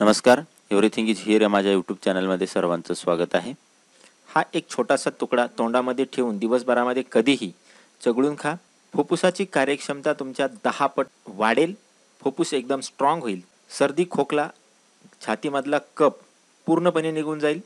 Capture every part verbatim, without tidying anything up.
नमस्कार. Everything is here या माझ्या यूट्यूब चॅनलमध्ये सर्वांचं स्वागत आहे. हा एक छोटासा तुकडा तोंडामध्ये ठेवून दिवसभरामध्ये कधीही चघळून खा. फुफ्फुसाची कार्यक्षमता तुमच्या दहा पट वाढेल. फुफ्फुस एकदम स्ट्राँग होईल. सर्दी खोकला छातीमधला कप पूर्णपणे निघून जाईल.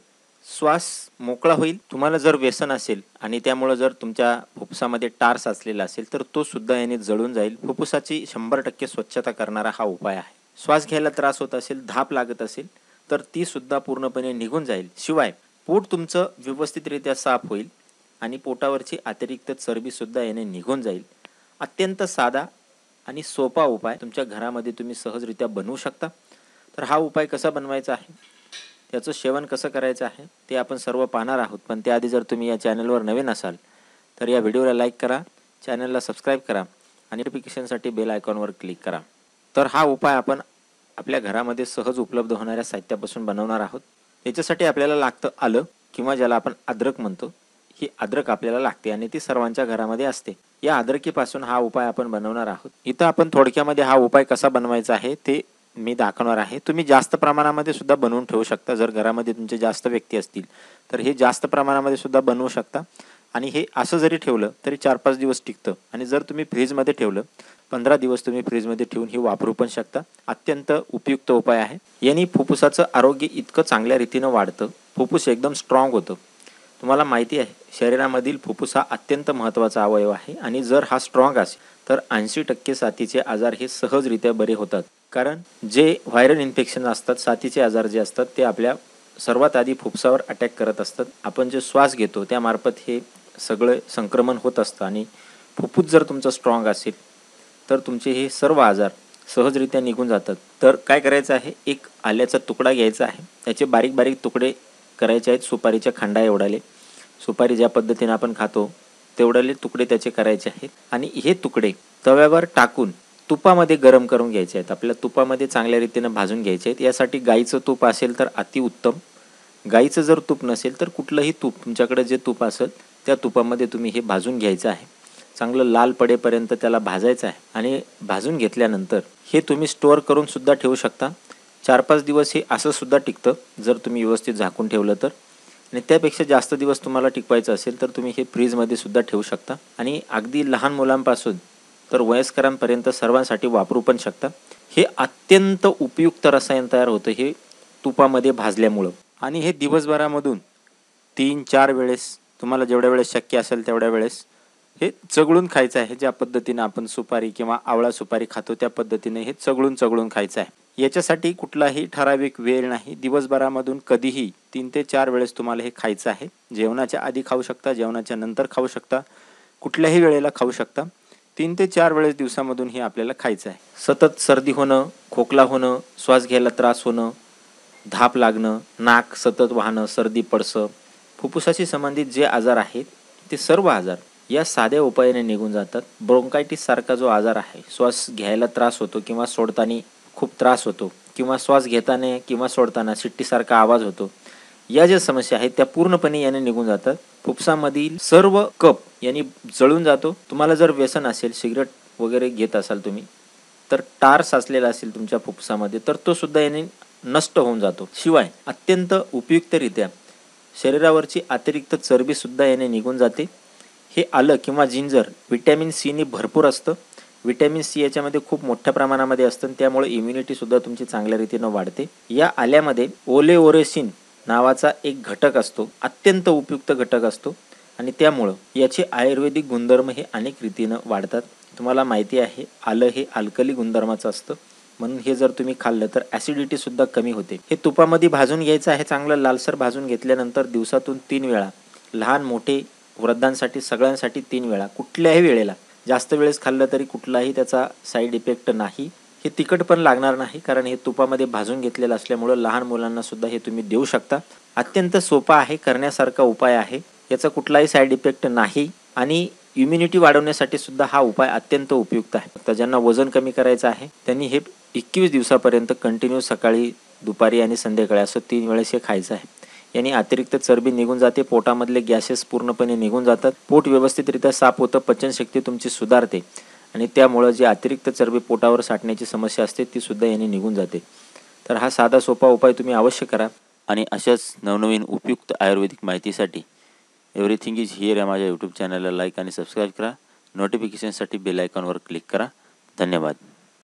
श्वास मोकळा होईल. तुम्हाला जर व्यसन असेल आणि त्यामुळे जर तुमच्या फुफ्फुसामध्ये टार साचलेला असेल तर तो सुद्धा याने जळून जाईल. फुफ्फुसाची शंभर टक्के स्वच्छता करणारा हा उपाय आहे. श्वास घ्यायला त्रास होत असेल, धाप लागत असेल तर ती सुद्धा पूर्णपणे निघून जाईल. शिवाय पोट तुमचं व्यवस्थितरित्या साफ होईल आणि पोटावरची अतिरिक्त चरबी सुद्धा याने निघून जाईल. अत्यंत साधा आणि सोपा उपाय तुमच्या घरामध्ये तुम्ही सहजरित्या बनवू शकता. तर हा उपाय कसा बनवायचा आहे, त्याचं सेवन कसं करायचं आहे ते आपण सर्व पाहणार आहोत. पण त्याआधी जर तुम्ही या चॅनलवर नवीन असाल तर या व्हिडिओला लाईक करा, चॅनलला सबस्क्राईब करा आणि नोटिफिकेशनसाठी बेल आयकॉनवर क्लिक करा. तर हा उपाय आपण आपल्या घरामध्ये सहज उपलब्ध होणाऱ्या साहित्यापासून बनवणार आहोत. त्याच्यासाठी आपल्याला लागतं आलं किंवा ज्याला आपण अद्रक म्हणतो. ही अद्रक आपल्याला लागते आणि ती सर्वांच्या घरामध्ये असते. या अद्रकीपासून हा उपाय आपण बनवणार आहोत. इथं आपण थोडक्यामध्ये हा उपाय कसा बनवायचा आहे ते मी दाखवणार आहे. तुम्ही जास्त प्रमाणामध्ये सुद्धा बनवून ठेवू शकता. जर घरामध्ये तुमचे जास्त व्यक्ती असतील तर हे जास्त प्रमाणामध्ये सुद्धा बनवू शकता. आणि हे असं जरी ठेवलं तरी चार पाच दिवस टिकतं. आणि जर तुम्ही फ्रीजमध्ये ठेवलं पंधरा दिवस तुम्ही फ्रीजमध्ये ठेवून हे वापरू पण शकता. अत्यंत उपयुक्त उपाय आहे. याने फुफ्फुसाचं आरोग्य इतकं चांगल्या रीतीनं वाढतं. फुफ्फुस एकदम स्ट्रॉंग होतं. तुम्हाला माहिती आहे शरीरामधील फुफ्फुस हा अत्यंत महत्त्वाचा अवयव आहे. आणि जर हा स्ट्रॉंग असेल तर ऐंशी टक्के साथीचे आजार हे सहजरित्या बरे होतात. कारण जे व्हायरल इन्फेक्शन असतात, साथीचे आजार जे असतात ते आपल्या सर्वात आधी फुफ्फुसावर अटॅक करत असतात. आपण जे श्वास घेतो त्यामार्फत हे सगळं संक्रमण होत असतं. आणि फुफ्फुस जर तुमचं स्ट्रॉंग असेल तर तुमचे हे सर्व आजार सहजरित्या निघून जातात. तर काय करायचं आहे, एक आल्याचा तुकडा घ्यायचा आहे. त्याचे बारीक बारीक तुकडे करायचे आहेत. सुपारीच्या खांडा एवढाले, सुपारी ज्या पद्धतीने आपण खातो तेवढाले तुकडे त्याचे करायचे आहेत. आणि हे तुकडे तव्यावर टाकून तुपामध्ये गरम करून घ्यायचे आहेत. आपल्या तुपामध्ये चांगल्या रीतीनं भाजून घ्यायचे आहेत. यासाठी गाईचं तूप असेल तर अतिउत्तम. गाईचं जर तूप नसेल तर कुठलंही तूप, तुमच्याकडे जे तूप असेल त्या तुपामध्ये तुम्ही हे भाजून घ्यायचं आहे. चांगलं लाल पडेपर्यंत त्याला भाजायचं आहे. आणि भाजून घेतल्यानंतर हे तुम्ही स्टोअर करूनसुद्धा ठेवू शकता. चार पाच दिवस हे असंसुद्धा टिकतं जर तुम्ही व्यवस्थित झाकून ठेवलं तर. आणि त्यापेक्षा जास्त दिवस तुम्हाला टिकवायचं असेल तर तुम्ही हे फ्रीजमध्ये सुद्धा ठेवू शकता. आणि अगदी लहान मुलांपासून तर वयस्करांपर्यंत सर्वांसाठी वापरू पण शकता. हे अत्यंत उपयुक्त रसायन तयार होतं हे तुपामध्ये भाजल्यामुळं. आणि हे दिवसभरामधून तीन चार वेळेस तुम्हाला जेवढ्या वेळेस शक्य असेल तेवढ्या वेळेस हे चघळून खायचं आहे. ज्या पद्धतीने आपण सुपारी किंवा आवळा सुपारी खातो त्या पद्धतीने हे चघळून चघळून खायचं आहे. याच्यासाठी कुठलाही ठराविक वेळ नाही. दिवसभरामधून कधीही तीन ते चार वेळेस तुम्हाला हे खायचं आहे. जेवणाच्या आधी खाऊ शकता, जेवणाच्या नंतर खाऊ शकता, कुठल्याही वेळेला खाऊ शकता. तीन ते चार वेळेस दिवसामधून हे आपल्याला खायचं आहे. सतत सर्दी होणं, खोकला होणं, श्वास घ्यायला त्रास होणं, धाप लागणं, नाक सतत वाहणं, सर्दी, पडसं, फुफ्फुसाशी संबंधित जे आजार आहेत ते सर्व आजार या साध्या उपायाने निघून जातात. ब्रोंकायटिससारखा जो आजार आहे, श्वास घ्यायला त्रास होतो किंवा सोडताना खूप त्रास होतो किंवा श्वास घेताना किंवा सोडताना शिट्टीसारखा आवाज होतो, या ज्या समस्या आहेत त्या पूर्णपणे याने निघून जातात. फुफ्फुसामधील सर्व कप याने जळून जातो. तुम्हाला जर व्यसन असेल, सिगरेट वगैरे घेत असाल तुम्ही, तर टार साचलेला असेल तुमच्या फुफ्फुसामध्ये तर तो सुद्धा याने नष्ट होऊन जातो. शिवाय अत्यंत उपयुक्तरित्या शरीरावरची अतिरिक्त चरबीसुद्धा याने निघून जाते. हे आलं किंवा जिंजर व्हिटॅमिन सीने भरपूर असतं. व्हिटॅमिन सी याच्यामध्ये खूप मोठ्या प्रमाणामध्ये असतं. त्यामुळे इम्युनिटीसुद्धा तुमची चांगल्या रीतीनं वाढते. या आल्यामध्ये ओलेओरेसिन नावाचा एक घटक असतो, अत्यंत उपयुक्त घटक असतो. आणि त्यामुळं याचे आयुर्वेदिक गुणधर्म हे अनेक रीतीनं वाढतात. तुम्हाला माहिती आहे आलं हे अल्कली गुणधर्माचं असतं. म्हणून हे जर तुम्ही खाल्लं तर ॲसिडिटीसुद्धा कमी होते. हे तुपामध्ये भाजून घ्यायचं आहे. चांगलं लालसर भाजून घेतल्यानंतर दिवसातून तीन वेळा, लहान मोठे वृद्धांसाठी सगळ्यांसाठी तीन वेळा, कुठल्याही वेळेला, जास्त वेळेस खाल्लं तरी कुठलाही त्याचा साईड इफेक्ट नाही. हे तिखट पण लागणार नाही कारण हे तुपामध्ये भाजून घेतलेलं असल्यामुळं लहान मुलांनासुद्धा हे तुम्ही देऊ शकता. अत्यंत सोपा आहे, करण्यासारखा उपाय आहे. याचा कुठलाही साईड इफेक्ट नाही. आणि इम्युनिटी वाढवण्यासाठी सुद्धा हा उपाय अत्यंत उपयुक्त आहे. तर ज्यांना वजन कमी करायचं आहे त्यांनी हे एकवीस दिवसापर्यंत कंटिन्यू सकाळी, दुपारी आणि संध्याकाळी असं तीन वेळेस हे खायचं आहे. याने अतिरिक्त चरबी निघून जाते. पोटामधले गॅसेस पूर्णपणे निघून जातात. पोट व्यवस्थितरित्या साफ होतं. पचनशक्ती तुमची सुधारते. आणि त्यामुळं जी अतिरिक्त चरबी पोटावर साठण्याची समस्या असते ती सुद्धा याने निघून जाते. तर हा साधा सोपा उपाय तुम्ही अवश्य करा आणि अशाच नवनवीन उपयुक्त आयुर्वेदिक माहितीसाठी एव्हरीथिंग इज हिअर या माझ्या यूट्यूब चॅनलला लाईक आणि सबस्क्राईब करा। नोटिफिकेशनसाठी बेल आयकॉनवर क्लिक करा। धन्यवाद।